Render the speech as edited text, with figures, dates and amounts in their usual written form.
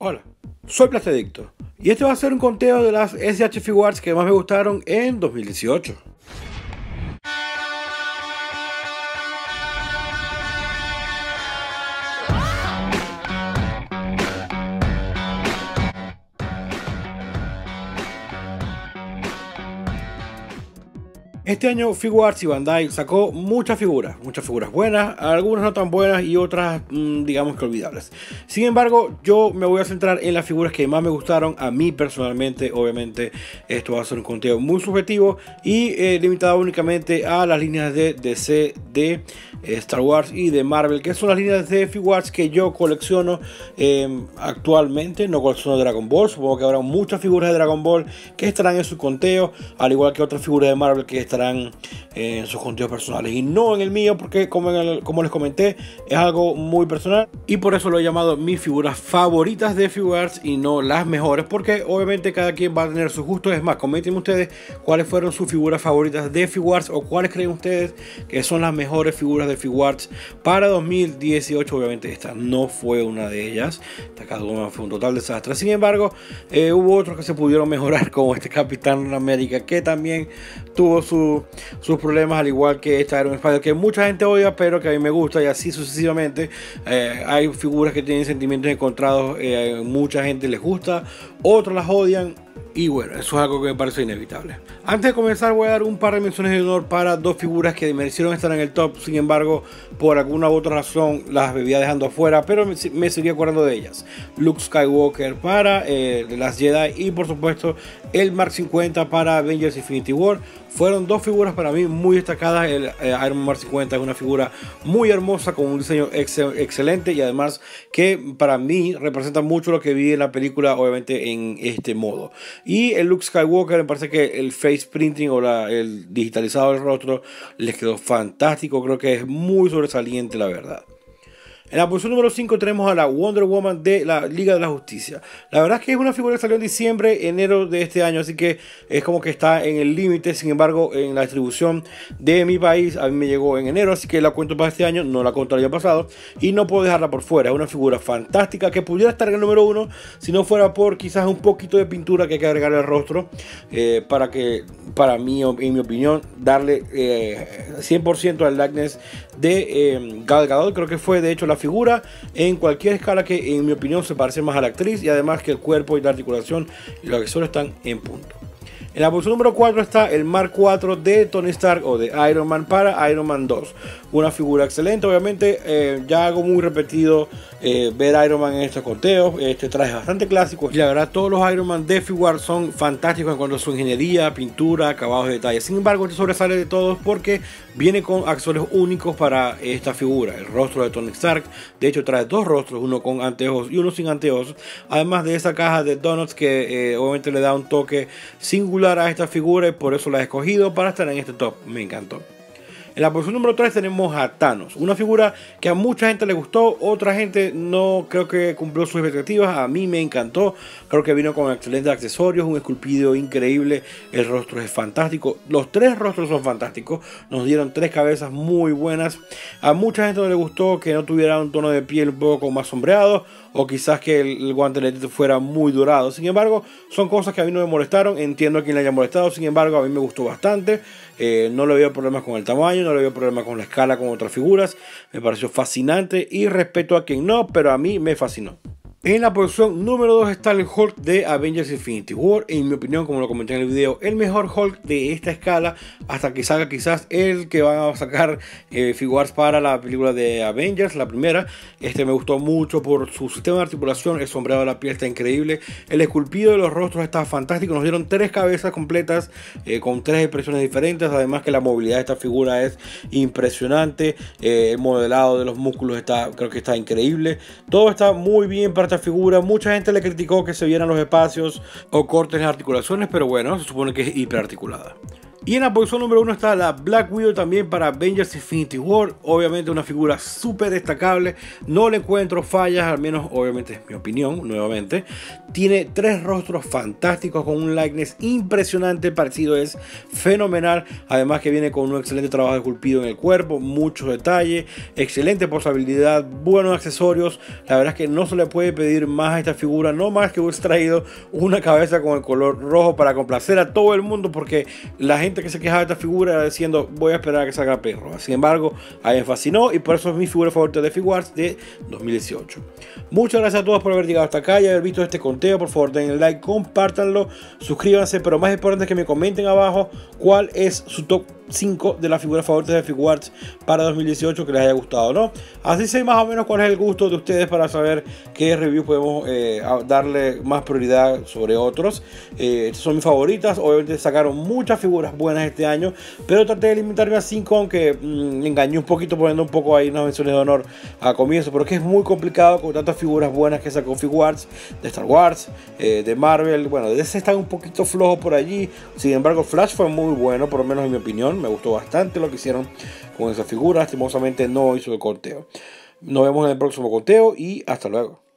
Hola, soy Plasti Adicto y este va a ser un conteo de las SH Figuarts que más me gustaron en 2018. Este año Figuarts y Bandai sacó muchas figuras buenas, algunas no tan buenas y otras digamos que olvidables. Sin embargo, yo me voy a centrar en las figuras que más me gustaron a mí personalmente. Obviamente esto va a ser un conteo muy subjetivo y limitado únicamente a las líneas de DC, de Star Wars y de Marvel, que son las líneas de Figuarts que yo colecciono actualmente. No colecciono Dragon Ball, supongo que habrá muchas figuras de Dragon Ball que estarán en su conteo, al igual que otras figuras de Marvel que estarán en sus conteos personales y no en el mío, porque como les comenté, es algo muy personal y por eso lo he llamado mis figuras favoritas de Figuarts y no las mejores, porque obviamente cada quien va a tener sus gustos. Es más, comenten ustedes cuáles fueron sus figuras favoritas de Figuarts o cuáles creen ustedes que son las mejores figuras de Figuarts para 2018. Obviamente esta no fue una de ellas, esta cada una fue un total desastre. Sin embargo, hubo otros que se pudieron mejorar, como este Capitán de América, que también tuvo sus problemas, al igual que esta Iron Spider, que mucha gente odia pero que a mí me gusta, y así sucesivamente. Hay figuras que tienen sentimientos encontrados, mucha gente les gusta, otros las odian. Y bueno, eso es algo que me parece inevitable. Antes de comenzar voy a dar un par de menciones de honor para dos figuras que merecieron estar en el top. Sin embargo, por alguna u otra razón las vivía dejando afuera, pero me seguía acordando de ellas. Luke Skywalker para las Jedi y por supuesto el Mark 50 para Avengers Infinity War. Fueron dos figuras para mí muy destacadas. El Iron Man Mark 50 es una figura muy hermosa, con un diseño excelente, y además que para mí representa mucho lo que vi en la película, obviamente en este modo. Y el Luke Skywalker, me parece que el face printing o el digitalizado del rostro les quedó fantástico. Creo que es muy sobresaliente, la verdad. En la posición número 5 tenemos a la Wonder Woman de la Liga de la Justicia. La verdad es que es una figura que salió en diciembre, enero de este año, así que es como que está en el límite. Sin embargo, en la distribución de mi país a mí me llegó en enero, así que la cuento para este año, no la conto el año pasado, y no puedo dejarla por fuera. Es una figura fantástica que pudiera estar en el número 1 si no fuera por quizás un poquito de pintura que hay que agregarle al rostro, para que, para mí, en mi opinión, darle 100% al likeness de Gal Gadot. Creo que fue, de hecho, la figura en cualquier escala que, en mi opinión, se parece más a la actriz, y además que el cuerpo y la articulación y los accesorios están en punto. En la posición número 4 está el Mark 4 de Tony Stark o de Iron Man para Iron Man 2. Una figura excelente. Obviamente ya algo muy repetido ver Iron Man en estos conteos. Este traje es bastante clásico y la verdad todos los Iron Man de Figuarts son fantásticos en cuanto a su ingeniería, pintura, acabados y detalles. Sin embargo, este sobresale de todos porque viene con accesorios únicos para esta figura. El rostro de Tony Stark, de hecho, trae dos rostros, uno con anteojos y uno sin anteojos. Además de esa caja de donuts que obviamente le da un toque singular a esta figura, y por eso la he escogido para estar en este top. Me encantó. En la posición número 3 tenemos a Thanos, una figura que a mucha gente le gustó, otra gente no creo que cumplió sus expectativas. A mí me encantó, creo que vino con excelentes accesorios, un esculpido increíble, el rostro es fantástico, los tres rostros son fantásticos, nos dieron tres cabezas muy buenas. A mucha gente no le gustó que no tuviera un tono de piel un poco más sombreado, o quizás que el guantelete fuera muy dorado. Sin embargo, son cosas que a mí no me molestaron, entiendo a quien le haya molestado. Sin embargo, a mí me gustó bastante, no le veo problemas con el tamaño, no le veo problema con la escala, con otras figuras. Me pareció fascinante y respeto a quien no, pero a mí me fascinó. En la posición número 2 está el Hulk de Avengers Infinity War. En mi opinión, como lo comenté en el video, el mejor Hulk de esta escala, hasta que salga quizás el que van a sacar Figuarts para la película de Avengers, la primera. Este me gustó mucho por su sistema de articulación, el sombreado de la piel está increíble, el esculpido de los rostros está fantástico. Nos dieron tres cabezas completas con tres expresiones diferentes. Además que la movilidad de esta figura es impresionante, el modelado de los músculos creo que está increíble. Todo está muy bien para esta figura. Mucha gente le criticó que se vieran los espacios o cortes en las articulaciones, pero bueno, se supone que es hiperarticulada. Y en la posición número 1 está la Black Widow, también para Avengers Infinity War. Obviamente una figura súper destacable. No le encuentro fallas, al menos obviamente es mi opinión, nuevamente. Tiene tres rostros fantásticos con un likeness impresionante. El parecido es fenomenal. Además que viene con un excelente trabajo de esculpido en el cuerpo, muchos detalles, excelente posabilidad, buenos accesorios. La verdad es que no se le puede pedir más a esta figura. No más que hubiese traído una cabeza con el color rojo para complacer a todo el mundo, porque la gente que se quejaba de esta figura era diciendo voy a esperar a que salga perro. Sin embargo, a mí me fascinó y por eso es mi figura favorita de Figuarts de 2018. Muchas gracias a todos por haber llegado hasta acá y haber visto este conteo. Por favor, denle like, compártanlo, suscríbanse, pero más importante es que me comenten abajo cuál es su top 5 de las figuras favoritas de Figuarts para 2018 que les haya gustado, ¿no? Así sé más o menos cuál es el gusto de ustedes para saber qué review podemos darle más prioridad sobre otros. Estas son mis favoritas. Obviamente sacaron muchas figuras buenas este año, pero traté de limitarme a 5, aunque engañé un poquito poniendo un poco ahí unas menciones de honor a comienzo, porque es muy complicado con tantas figuras buenas que sacó Figuarts, de Star Wars, de Marvel. Bueno, de DC está un poquito flojo por allí. Sin embargo, Flash fue muy bueno, por lo menos en mi opinión. Me gustó bastante lo que hicieron con esa figura. Lastimosamente no hizo el conteo. Nos vemos en el próximo conteo y hasta luego.